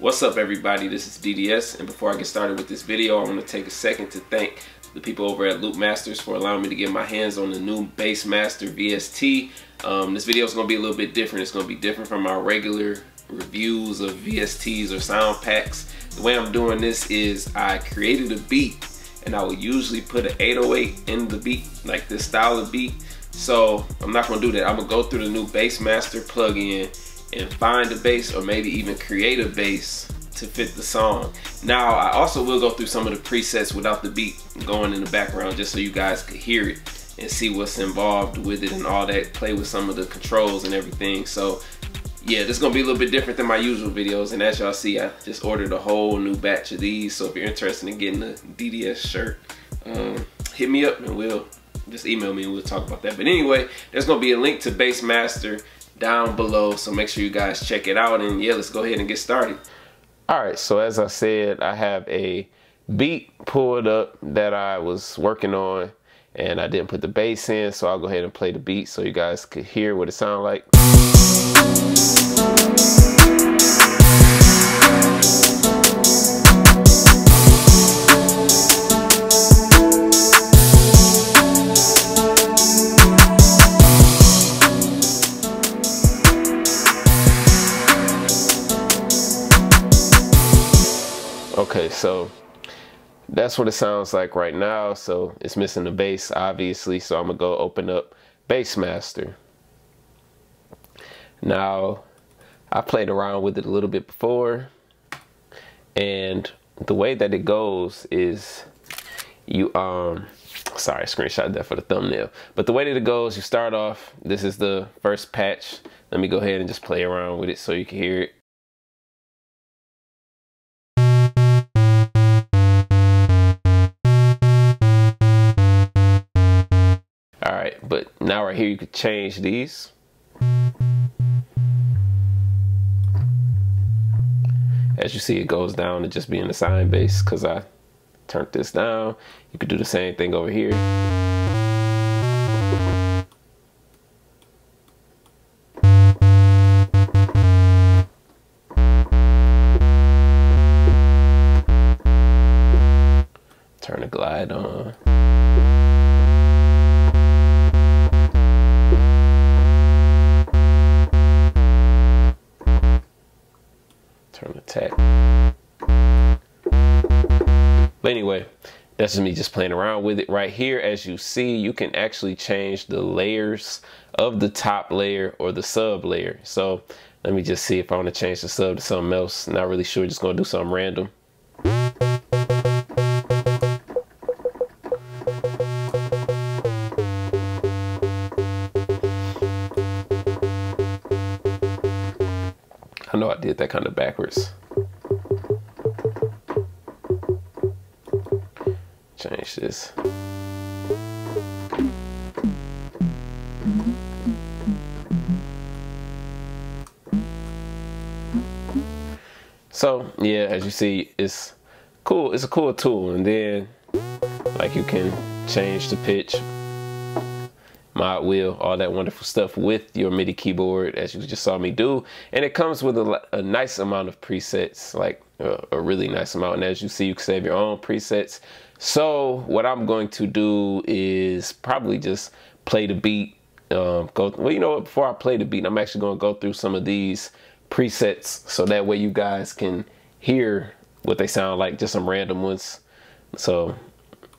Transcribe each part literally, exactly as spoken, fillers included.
What's up, everybody? This is D D S, and before I get started with this video, I want to take a second to thank the people over at Loopmasters for allowing me to get my hands on the new Bass Master V S T. Um, this video is going to be a little bit different. It's going to be different from our regular reviews of V S Ts or sound packs. The way I'm doing this is I created a beat, and I will usually put an eight oh eight in the beat, like this style of beat. So I'm not going to do that. I'm going to go through the new Bass Master plugin and find a bass, or maybe even create a bass to fit the song. Now, I also will go through some of the presets without the beat going in the background, just so you guys could hear it and see what's involved with it and all that, play with some of the controls and everything. So yeah, this is gonna be a little bit different than my usual videos, and as y'all see, I just ordered a whole new batch of these. So if you're interested in getting a D D S shirt, um, hit me up and we'll just email me and we'll talk about that. But anyway, there's gonna be a link to Bass Master down below, so make sure you guys check it out, and yeah, let's go ahead and get started. All right, so as I said, I have a beat pulled up that I was working on, and I didn't put the bass in, so I'll go ahead and play the beat so you guys could hear what it sounded like. Okay, so that's what it sounds like right now. So it's missing the bass, obviously. So I'm gonna go open up Bass Master. Now, I played around with it a little bit before, and the way that it goes is you um sorry, I screenshot that for the thumbnail. But the way that it goes, you start off. This is the first patch. Let me go ahead and just play around with it so you can hear it. But now right here, you could change these. As you see, it goes down to just being a sine bass because I turned this down. You could do the same thing over here. Turn the glide on. Attack. But anyway, that's just me just playing around with it. Right here, as you see, you can actually change the layers of the top layer or the sub layer. So let me just see if I want to change the sub to something else. Not really sure, just gonna do something random. I know I did that kind of backwards. Change this. So yeah, as you see, it's cool. It's a cool tool. And then like you can change the pitch, mod wheel, all that wonderful stuff with your MIDI keyboard, as you just saw me do. And it comes with a, a nice amount of presets, like a, a really nice amount. And as you see, you can save your own presets. So what I'm going to do is probably just play the beat. Um, go well, you know what? Before I play the beat, I'm actually going to go through some of these presets so that way you guys can hear what they sound like, just some random ones. So,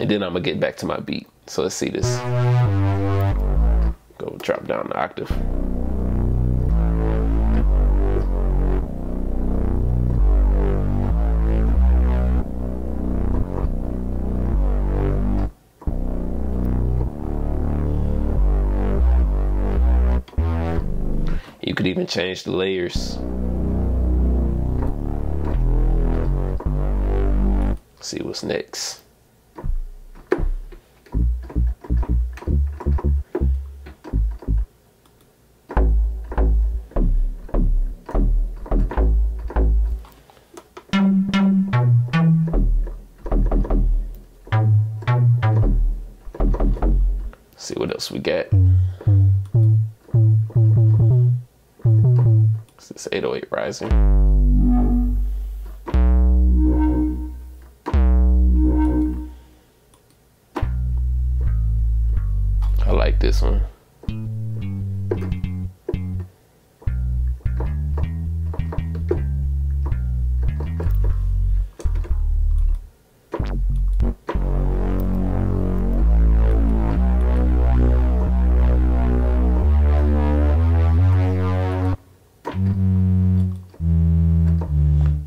and then I'm going to get back to my beat. So let's see this. Go drop down the octave. You could even change the layers. See what's next. See what else we got. It's this eight oh eight rising.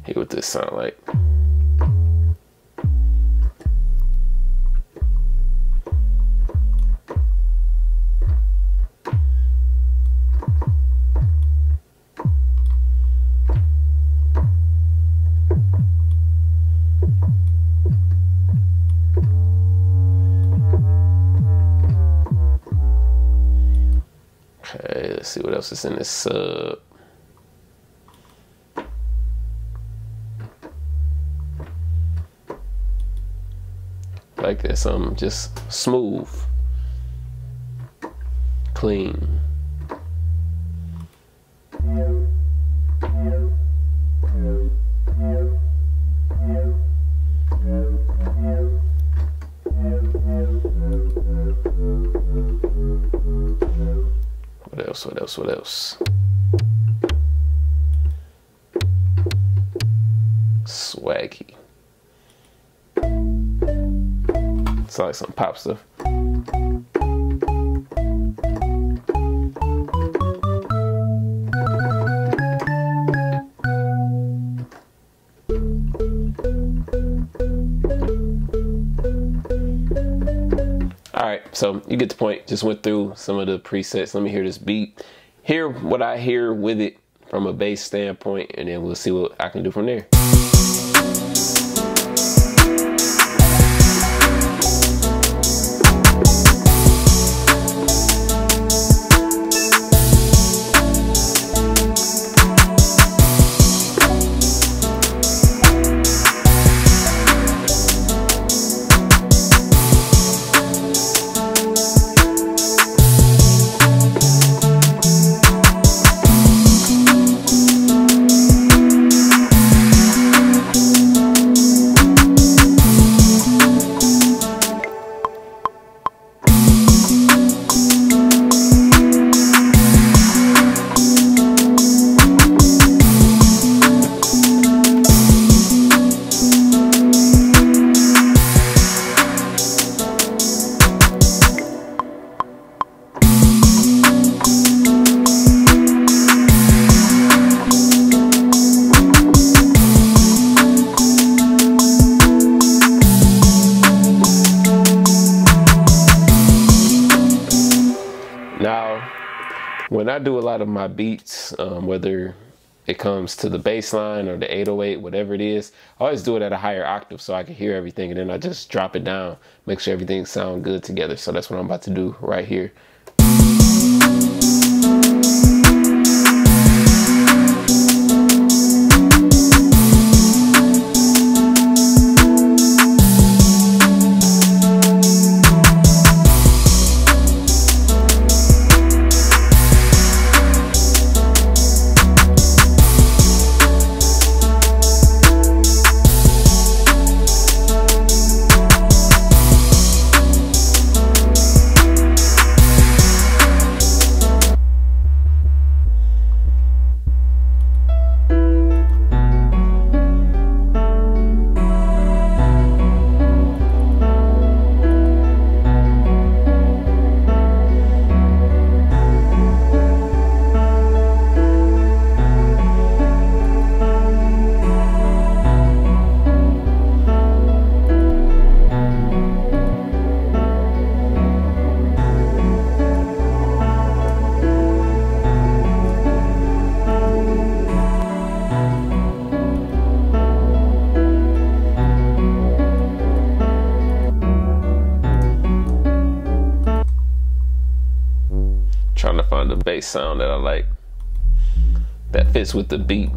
Hear what this sound like. Okay, let's see what else is in this sub. Like that, something just smooth, clean. What else, what else, what else? Swaggy. It's like some pop stuff. Alright, so you get the point. Just went through some of the presets. Let me hear this beat. Hear what I hear with it from a bass standpoint, and then we'll see what I can do from there. When I do a lot of my beats, um, whether it comes to the bass line or the eight oh eight, whatever it is, I always do it at a higher octave so I can hear everything, and then I just drop it down, make sure everything sounds good together. So that's what I'm about to do right here. Trying to find a bass sound that I like, that fits with the beat.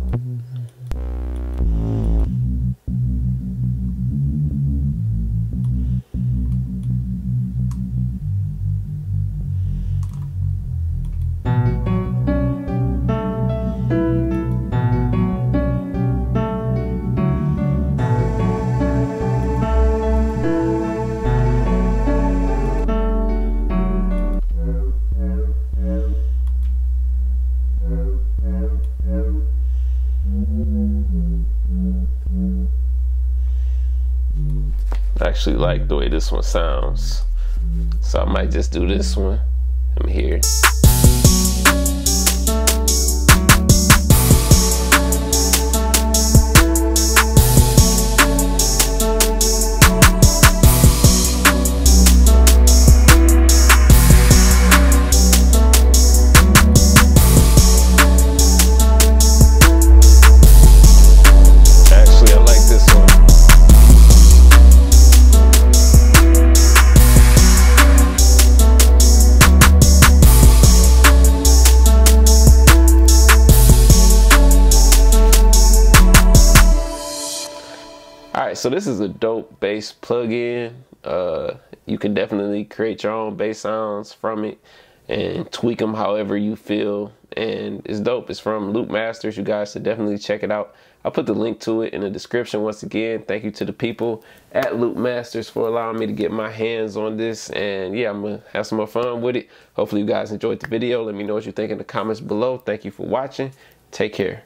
Actually like the way this one sounds, so I might just do this one. Let me hear it. Alright, so this is a dope bass plugin. Uh, you can definitely create your own bass sounds from it and tweak them however you feel. And it's dope. It's from Loopmasters. You guys should definitely check it out. I'll put the link to it in the description once again. Thank you to the people at Loopmasters for allowing me to get my hands on this. And yeah, I'm going to have some more fun with it. Hopefully you guys enjoyed the video. Let me know what you think in the comments below. Thank you for watching. Take care.